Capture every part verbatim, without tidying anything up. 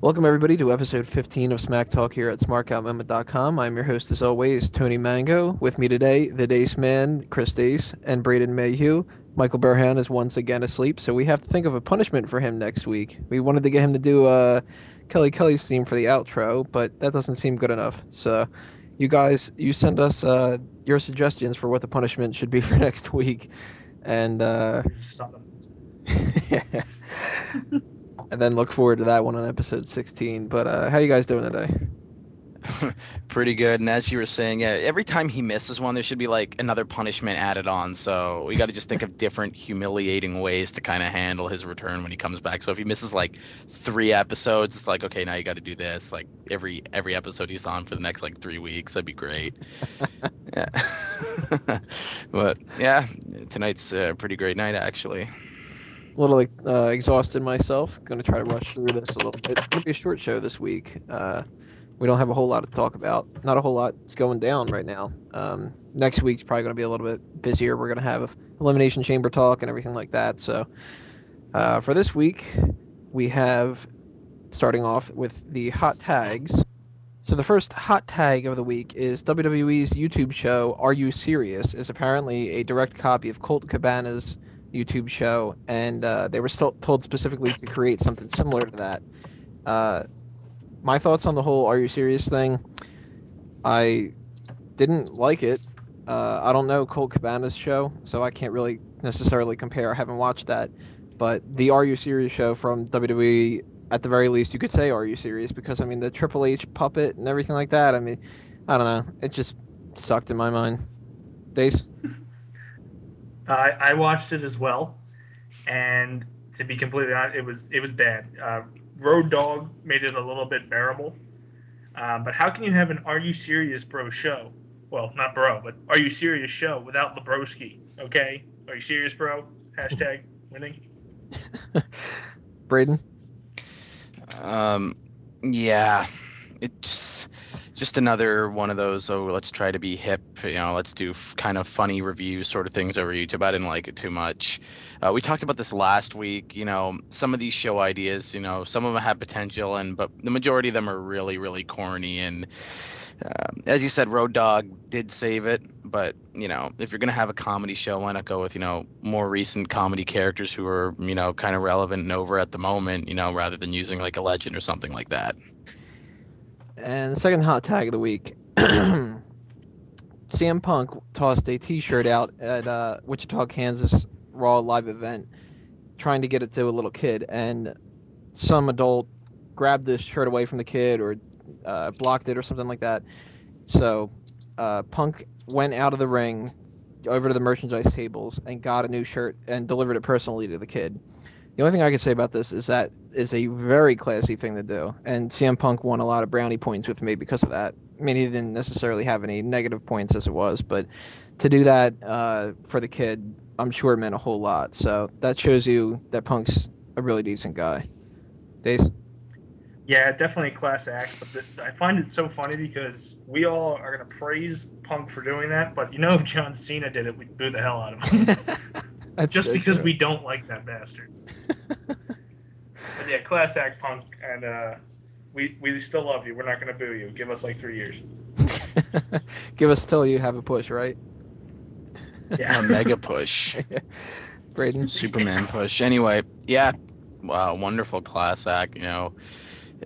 Welcome, everybody, to episode fifteen of Smack Talk here at smark out moment dot com. I'm your host, as always, Tony Mango. With me today, the Dace Man, Chris Dace, and Braden Mayhew. Michael Burhan is once again asleep, so we have to think of a punishment for him next week. We wanted to get him to do uh, Kelly Kelly's theme for the outro, but that doesn't seem good enough. So you guys, you send us uh, your suggestions for what the punishment should be for next week. And uh, yeah. And then look forward to that one on episode sixteen. But uh, how you guys doing today? Pretty good. And as you were saying, yeah, every time he misses one, there should be like another punishment added on. So we got to just think of different humiliating ways to kind of handle his return when he comes back. So if he misses like three episodes, it's like, okay, now you got to do this. Like every every episode he's on for the next like three weeks. That'd be great. Yeah. But yeah, tonight's a pretty great night, actually. A little uh, exhausted myself. Going to try to rush through this a little bit. It's going to be a short show this week. Uh, we don't have a whole lot to talk about. Not a whole lot. It's going down right now. Um, next week's probably going to be a little bit busier. We're going to have Elimination Chamber talk and everything like that. So uh, for this week, we have starting off with the hot tags. So the first hot tag of the week is W W E's YouTube show, Are You Serious? Is apparently a direct copy of Colt Cabana's YouTube show, and uh, they were still told specifically to create something similar to that. Uh, my thoughts on the whole Are You Serious thing, I didn't like it. Uh, I don't know Colt Cabana's show, so I can't really necessarily compare. I haven't watched that. But the Are You Serious show from W W E, at the very least, you could say Are You Serious, because, I mean, the Triple H puppet and everything like that, I mean, I don't know. It just sucked in my mind. Dace? Uh, I watched it as well, and to be completely honest, it was it was bad. Uh, Road Dogg made it a little bit bearable, uh, but how can you have an Are You Serious bro show? Well, not bro, but Are You Serious show without Lebroski? Okay, Are You Serious, bro? Hashtag winning. Braden? Um, yeah, it's just another one of those, oh, let's try to be hip, you know, let's do f- kind of funny review sort of things over YouTube. I didn't like it too much. Uh, we talked about this last week, you know, some of these show ideas, you know, some of them have potential, and but the majority of them are really, really corny. And uh, as you said, Road Dogg did save it. But, you know, if you're going to have a comedy show, why not go with, you know, more recent comedy characters who are, you know, kind of relevant and over at the moment, you know, rather than using like a legend or something like that. And the second hot tag of the week, C M Punk tossed a T-shirt out at uh, Wichita, Kansas Raw live event, trying to get it to a little kid, and some adult grabbed this shirt away from the kid or uh, blocked it or something like that. So uh, Punk went out of the ring over to the merchandise tables and got a new shirt and delivered it personally to the kid. The only thing I can say about this is that is a very classy thing to do, and C M Punk won a lot of brownie points with me because of that. I mean, he didn't necessarily have any negative points as it was, but to do that uh, for the kid, I'm sure it meant a whole lot. So that shows you that Punk's a really decent guy. Dace? Yeah, definitely a class act, but this, I find it so funny because we all are going to praise Punk for doing that, but you know if John Cena did it, we'd boo the hell out of him. That's just so because true. We don't like that bastard. But yeah, class act Punk, and uh, we we still love you. We're not going to boo you. Give us like three years. Give us till you have a push, right? Yeah, a mega push. Braden? Superman push. Anyway, yeah, wow, wonderful class act, you know.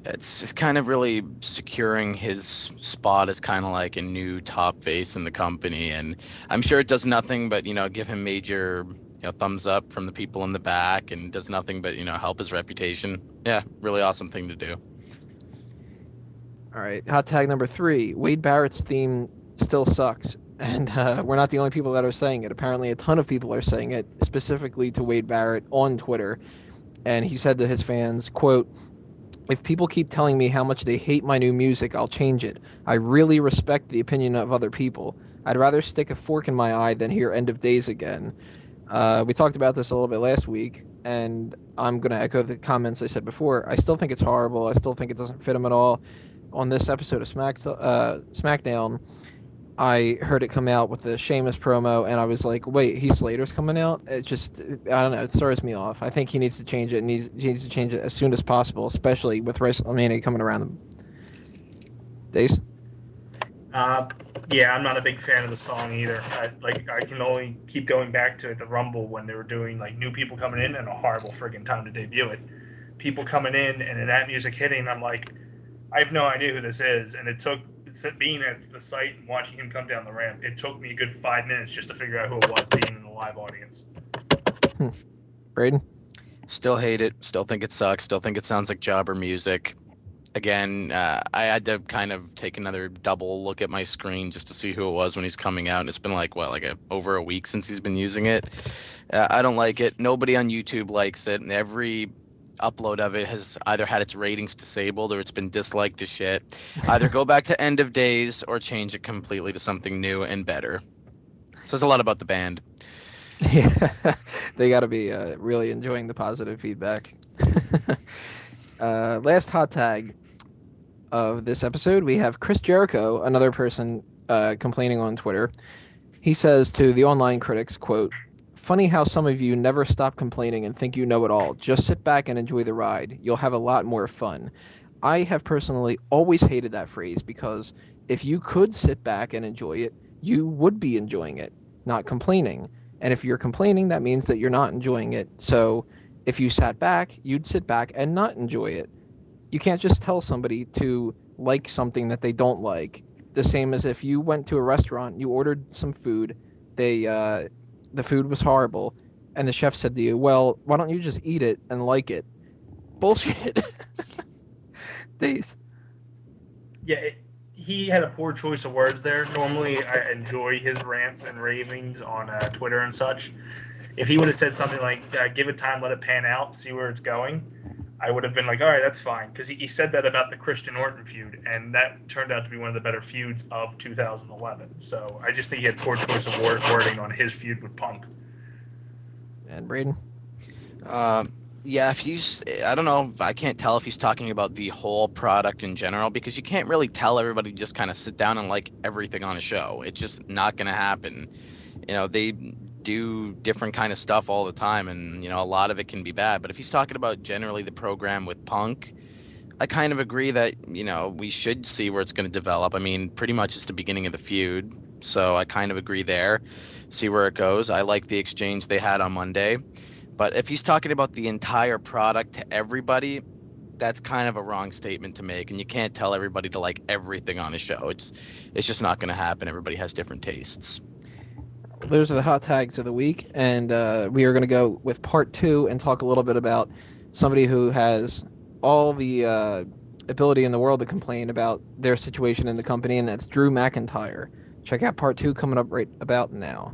It's, it's kind of really securing his spot as kind of like a new top face in the company. And I'm sure it does nothing but, you know, give him major, you know, thumbs up from the people in the back, and does nothing but, you know, help his reputation. Yeah, really awesome thing to do. All right. Hot tag number three, Wade Barrett's theme still sucks. And uh, we're not the only people that are saying it. Apparently a ton of people are saying it specifically to Wade Barrett on Twitter. And he said to his fans, quote, "If people keep telling me how much they hate my new music, I'll change it. I really respect the opinion of other people. I'd rather stick a fork in my eye than hear End of Days again." Uh, we talked about this a little bit last week, and I'm going to echo the comments I said before. I still think it's horrible. I still think it doesn't fit him at all. On this episode of Smack, uh, SmackDown, I heard it come out with the Sheamus promo, and I was like, wait, Heath Slater's coming out? It just, I don't know, it throws me off. I think he needs to change it, and he needs to change it as soon as possible, especially with WrestleMania coming around him. Dace? Uh, yeah, I'm not a big fan of the song either. I, like, I can only keep going back to the Rumble when they were doing, like, new people coming in and a horrible friggin' time to debut it. People coming in, and then that music hitting, I'm like, I have no idea who this is, and it took... being at the site and watching him come down the ramp, it took me a good five minutes just to figure out who it was being in the live audience. Hmm. Braden? Still hate it. Still think it sucks. Still think it sounds like jobber music. Again, uh, I had to kind of take another double look at my screen just to see who it was when he's coming out, and it's been like, what, like a, over a week since he's been using it. Uh, I don't like it. Nobody on YouTube likes it, and every... upload of it has either had its ratings disabled or it's been disliked to shit. Either go back to End of Days or change it completely to something new and better. Says a lot about the band. Yeah, they got to be uh, really enjoying the positive feedback. uh, last hot tag of this episode, we have Chris Jericho, another person uh, complaining on Twitter. He says to the online critics, quote, "Funny how some of you never stop complaining and think you know it all. Just sit back and enjoy the ride. You'll have a lot more fun." I have personally always hated that phrase because if you could sit back and enjoy it, you would be enjoying it, not complaining. And if you're complaining, that means that you're not enjoying it. So if you sat back, you'd sit back and not enjoy it. You can't just tell somebody to like something that they don't like. The same as if you went to a restaurant, you ordered some food, they... uh, the food was horrible, and the chef said to you, well, why don't you just eat it and like it? Bullshit. These. Yeah, it, he had a poor choice of words there. Normally, I enjoy his rants and ravings on uh, Twitter and such. If he would have said something like, uh, give it time, let it pan out, see where it's going, I would have been like, all right, that's fine. Because he, he said that about the Christian Orton feud, and that turned out to be one of the better feuds of two thousand eleven. So I just think he had poor choice of word, wording on his feud with Punk. And Braden? Uh, yeah, if he's, I don't know, I can't tell if he's talking about the whole product in general, because you can't really tell everybody to just kind of sit down and like everything on a show. It's just not going to happen. You know, they... do different kind of stuff all the time, and you know a lot of it can be bad. But if he's talking about generally the program with Punk, I kind of agree that you know we should see where it's going to develop. I mean, pretty much it's the beginning of the feud, so I kind of agree there. See where it goes. I like the exchange they had on Monday, but if he's talking about the entire product to everybody, that's kind of a wrong statement to make, and you can't tell everybody to like everything on a show. It's it's just not going to happen. Everybody has different tastes. Those are the hot tags of the week, and uh, we are going to go with part two and talk a little bit about somebody who has all the uh, ability in the world to complain about their situation in the company, and that's Drew McIntyre. Check out part two coming up right about now.